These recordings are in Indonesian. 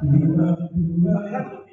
Terima kasih telah menonton!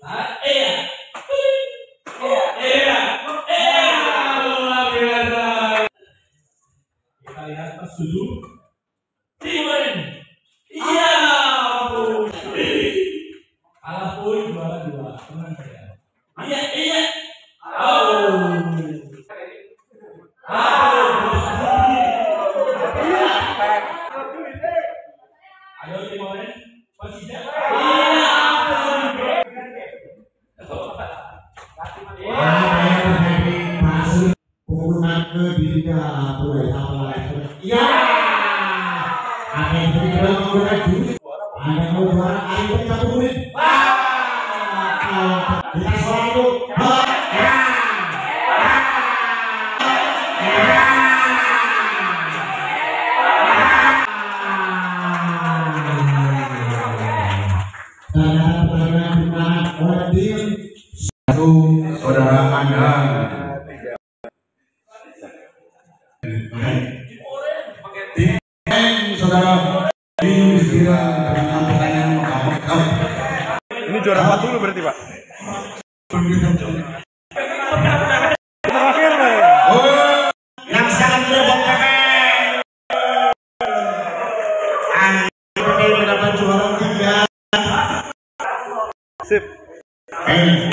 Kita lihat tersudu. Iya. Kalah poin 2-2. Tenang saja. Iya. Ayo dimulai. Saudara Anda saudara ini juara 40 berarti Pak. Yang juara 3. Sip.